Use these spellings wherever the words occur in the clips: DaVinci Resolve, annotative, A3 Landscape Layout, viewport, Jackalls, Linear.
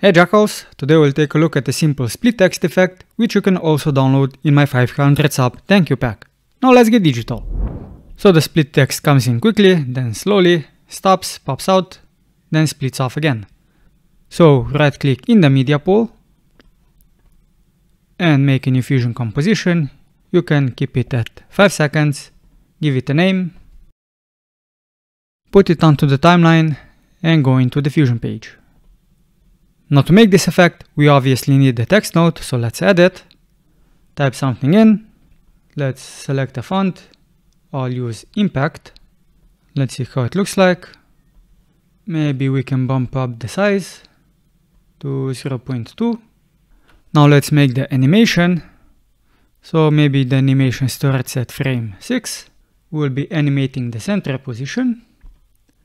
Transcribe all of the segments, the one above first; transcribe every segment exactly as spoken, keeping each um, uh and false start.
Hey Jackals, today we'll take a look at a simple split text effect, which you can also download in my five hundred sub thank you pack. Now let's get digital. So the split text comes in quickly, then slowly, stops, pops out, then splits off again. So right click in the media pool and make a new fusion composition. You can keep it at five seconds, give it a name, put it onto the timeline and go into the fusion page. Now to make this effect, we obviously need a text node, so let's add it. Type something in, let's select a font, I'll use Impact. Let's see how it looks like. Maybe we can bump up the size to zero point two. Now let's make the animation. So maybe the animation starts at frame six. We'll be animating the center position.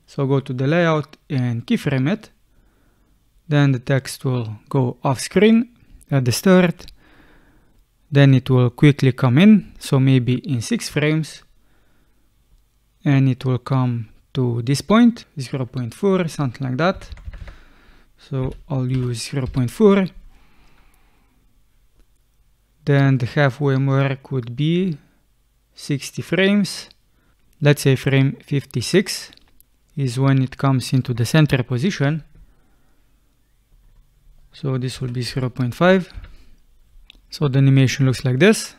So go to the layout and keyframe it. Then the text will go off screen at the start, then it will quickly come in, so maybe in six frames, and it will come to this point, zero point four, something like that. So I'll use zero point four, then the halfway mark would be sixty frames, let's say frame fifty-six is when it comes into the center position. So this will be zero point five. So the animation looks like this.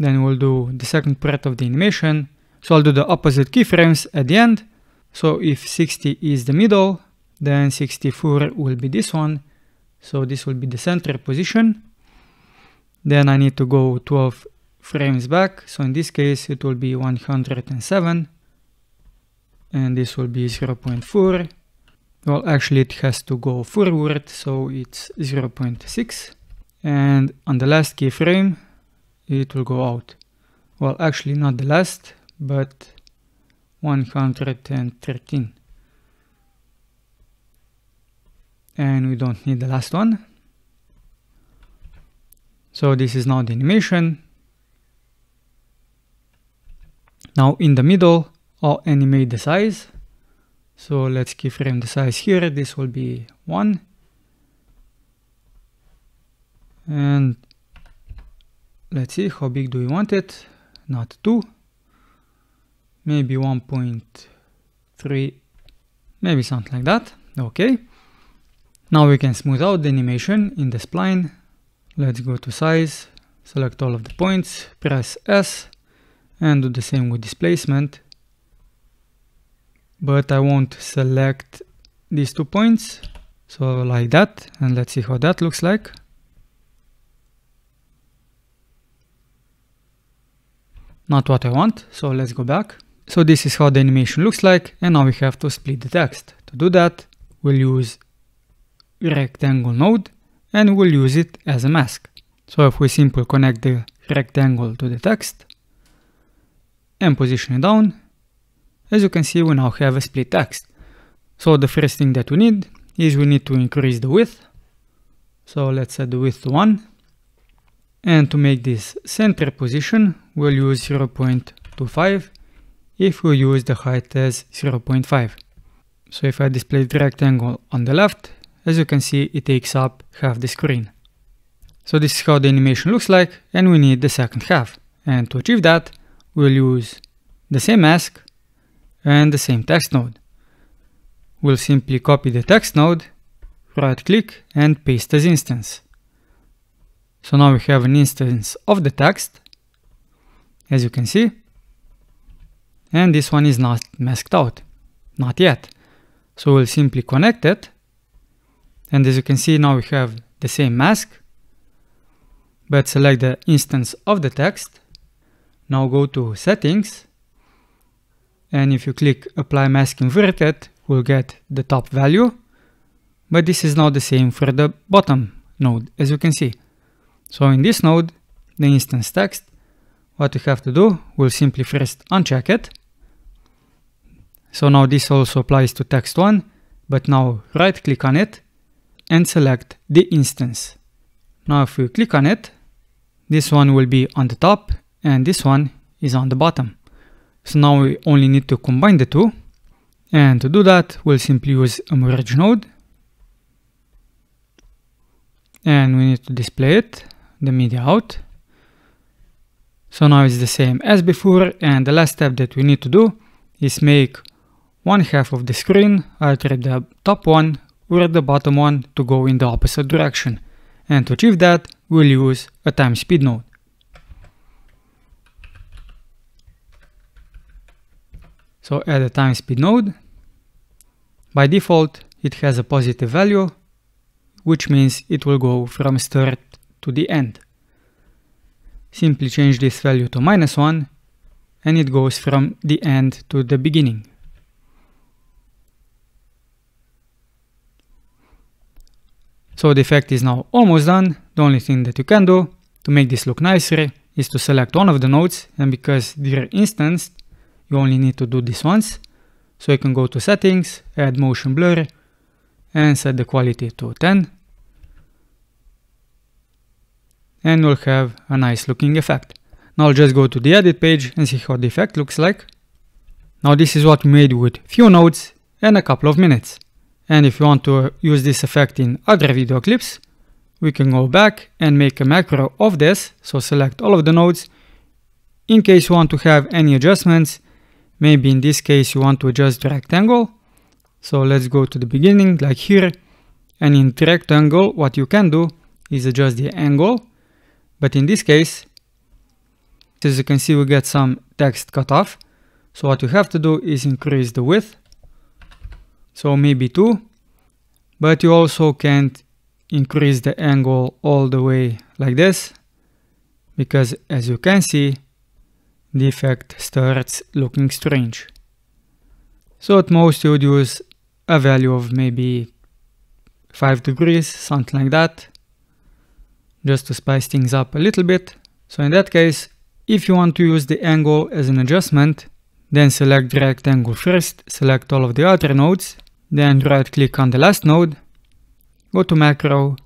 Then we'll do the second part of the animation. So I'll do the opposite keyframes at the end. So if sixty is the middle, then sixty-four will be this one. So this will be the center position. Then I need to go twelve frames back. So in this case, it will be one hundred seven. And this will be zero point four. Well, actually it has to go forward, so it's zero point six, and on the last keyframe it will go out. Well, actually not the last, but one hundred thirteen. And we don't need the last one. So this is now the animation. Now in the middle, I'll animate the size. So let's keyframe the size here, this will be one. And let's see, how big do we want it? Not two. Maybe one point three, maybe something like that. Okay. Now we can smooth out the animation in the spline. Let's go to size, select all of the points, press S, and do the same with displacement. But I won't select these two points, so like that, and let's see how that looks like. Not what I want, so let's go back. So this is how the animation looks like, and now we have to split the text. To do that, we'll use rectangle node, and we'll use it as a mask. So if we simply connect the rectangle to the text, and position it down, as you can see, we now have a split text. So the first thing that we need is we need to increase the width. So let's set the width to one. And to make this center position, we'll use zero point two five if we use the height as zero point five. So if I display the rectangle on the left, as you can see, it takes up half the screen. So this is how the animation looks like, and we need the second half. And to achieve that, we'll use the same mask and the same text node. We'll simply copy the text node, right click and paste as instance. So now we have an instance of the text, as you can see, and this one is not masked out, not yet. So we'll simply connect it, and as you can see, now we have the same mask, but select the instance of the text. Now go to settings, and if you click apply mask inverted, we'll get the top value, but this is now the same for the bottom node, as you can see. So in this node, the instance text, what we have to do, we'll simply first uncheck it. So now this also applies to text one, but now right click on it and select the instance. Now if we click on it, this one will be on the top and this one is on the bottom. So now we only need to combine the two. And to do that, we'll simply use a merge node. And we need to display it, the media out. So now it's the same as before, and the last step that we need to do is make one half of the screen, either the top one or the bottom one, to go in the opposite direction. And to achieve that, we'll use a time speed node. So add a time speed node. By default, it has a positive value, which means it will go from start to the end. Simply change this value to minus one, and it goes from the end to the beginning. So the effect is now almost done. The only thing that you can do to make this look nicer is to select one of the nodes, and because they're instanced, you only need to do this once. So you can go to settings, add motion blur, and set the quality to ten. And we'll have a nice looking effect. Now I'll just go to the edit page and see how the effect looks like. Now this is what we made with few nodes and a couple of minutes. And if you want to use this effect in other video clips, we can go back and make a macro of this. So select all of the nodes. In case you want to have any adjustments, maybe in this case you want to adjust the rectangle. So let's go to the beginning, like here. And in the rectangle, what you can do is adjust the angle. But in this case, as you can see, we get some text cut off. So what you have to do is increase the width. So maybe two. But you also can't increase the angle all the way like this, because as you can see, the effect starts looking strange. So at most you would use a value of maybe five degrees, something like that, just to spice things up a little bit. So in that case, if you want to use the angle as an adjustment, then select the rectangle first, select all of the other nodes, then right click on the last node, go to macro,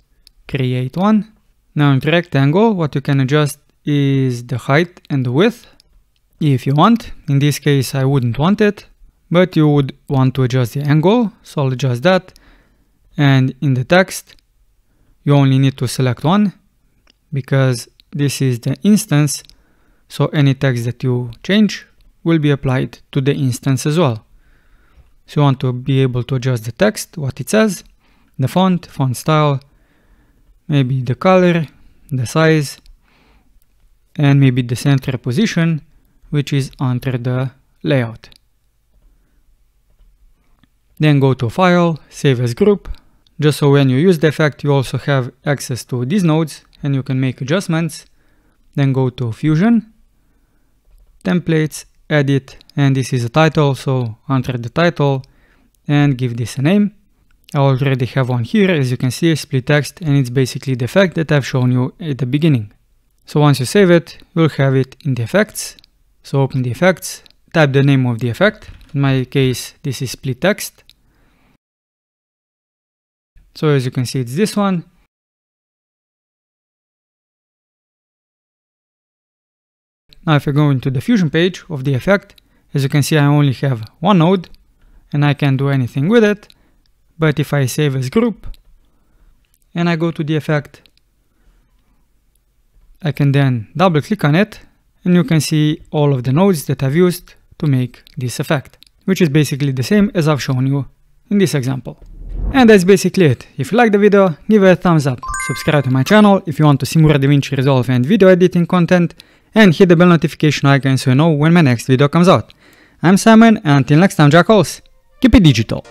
create one. Now in the rectangle, what you can adjust is the height and the width, if you want. In this case, I wouldn't want it, but you would want to adjust the angle, so I'll adjust that. And in the text, you only need to select one, because this is the instance, so any text that you change will be applied to the instance as well. So you want to be able to adjust the text, what it says, the font, font style, maybe the color, the size, and maybe the center position, which is under the layout. Then go to File, Save as Group, just so when you use the effect you also have access to these nodes and you can make adjustments. Then go to Fusion, Templates, Edit, and this is a title, so enter the title and give this a name. I already have one here, as you can see, split text, and it's basically the effect that I've shown you at the beginning. So once you save it, you'll have it in the effects. So open the effects, type the name of the effect. In my case, this is split text. So as you can see, it's this one. Now if I go into the Fusion page of the effect, as you can see, I only have one node and I can't do anything with it. But if I save as group and I go to the effect, I can then double click on it, and you can see all of the nodes that I've used to make this effect, which is basically the same as I've shown you in this example. And that's basically it. If you like the video, give it a thumbs up, subscribe to my channel if you want to see more DaVinci Resolve and video editing content, and hit the bell notification icon so you know when my next video comes out. I'm Simon, and until next time, Jackals, keep it digital!